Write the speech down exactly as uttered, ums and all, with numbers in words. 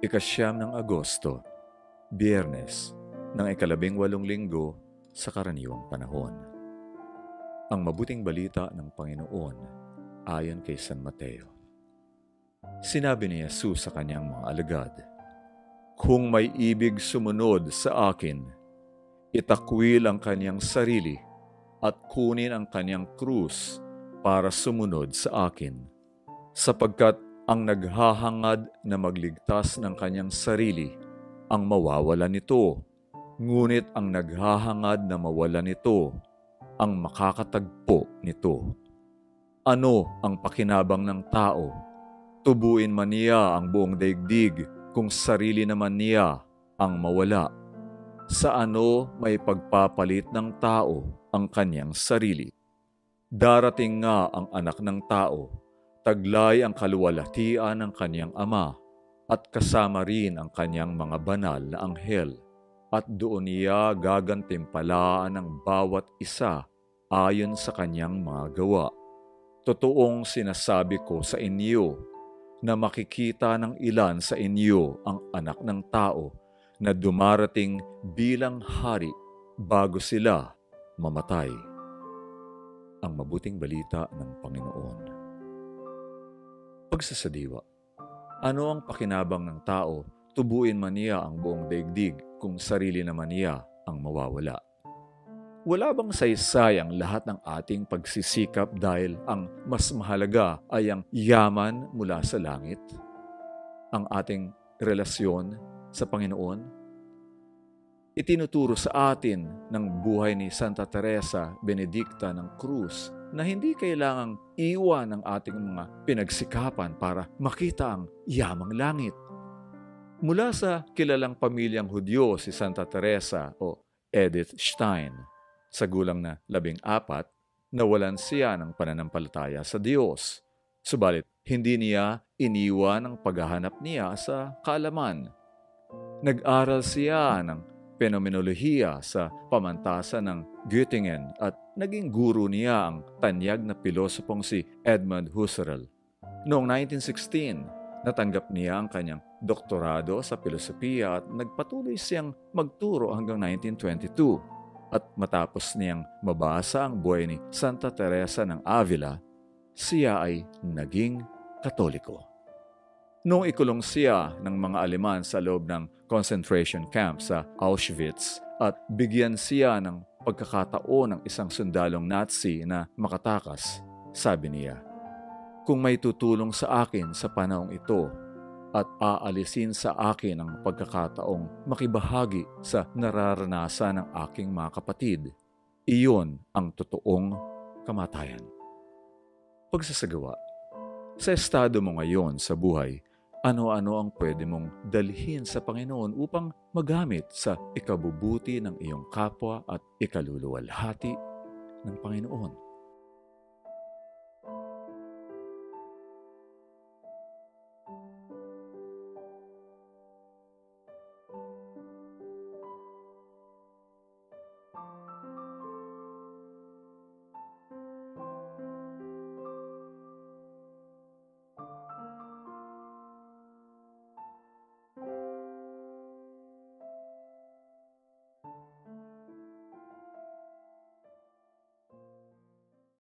Ikasyam ng Agosto, Biyernes ng ikalabing walong linggo sa karaniwang panahon. Ang mabuting balita ng Panginoon ayon kay San Mateo. Sinabi ni Yesu sa kanyang mga alagad, "Kung may ibig sumunod sa akin, itakwil ang kanyang sarili at kunin ang kanyang krus para sumunod sa akin, sapagkat ang naghahangad na magligtas ng kanyang sarili ang mawawalan nito, ngunit ang naghahangad na mawalan nito ang makakatagpo nito. Ano ang pakinabang ng tao? Tubuin man niya ang buong daigdig kung sarili naman niya ang mawala. Sa ano may pagpapalit ng tao ang kanyang sarili? Darating nga ang anak ng tao, taglay ang kaluwalhatian ng kanyang ama, at kasama rin ang kanyang mga banal na anghel, at doon niya gagantimpalaan ang bawat isa ayon sa kanyang mga gawa. Totoong sinasabi ko sa inyo na makikita ng ilan sa inyo ang anak ng tao na dumarating bilang hari bago sila mamatay." Ang mabuting balita ng Panginoon. Pagsasadiwa. Ano ang pakinabang ng tao, tubuin man niya ang buong daigdig kung sarili naman niya ang mawawala. Wala bang saysay ang lahat ng ating pagsisikap dahil ang mas mahalaga ay ang yaman mula sa langit? Ang ating relasyon sa Panginoon? Itinuturo sa atin ng buhay ni Santa Teresa Benedicta ng Cruz na hindi kailangang iwan ang ating mga pinagsikapan para makita ang yamang langit. Mula sa kilalang pamilyang Hudyo si Santa Teresa o Edith Stein, sa gulang na labing apat, nawalan siya ng pananampalataya sa Diyos. Subalit, hindi niya iniwan ang paghahanap niya sa kaalaman. Nag-aral siya ng Fenomenolohiya sa pamantasan ng Göttingen at naging guro niya ang tanyag na pilosopong si Edmund Husserl. Noong nineteen sixteen, natanggap niya ang kanyang doktorado sa pilosopiya at nagpatuloy siyang magturo hanggang nineteen twenty-two. At matapos niyang mabasa ang buhay ni Santa Teresa ng Avila, siya ay naging Katoliko. Noong ikulong siya ng mga Aleman sa loob ng concentration camp sa Auschwitz at bigyan siya ng pagkakataon ng isang sundalong Nazi na makatakas, sabi niya, "Kung may tutulong sa akin sa panahong ito at aalisin sa akin ang pagkakataong makibahagi sa nararanasan ng aking mga kapatid, iyon ang totoong kamatayan." Pagsasagawa. Sa estado mo ngayon sa buhay, ano-ano ang pwede mong dalhin sa Panginoon upang magamit sa ikabubuti ng iyong kapwa at ikaluluwalhati ng Panginoon?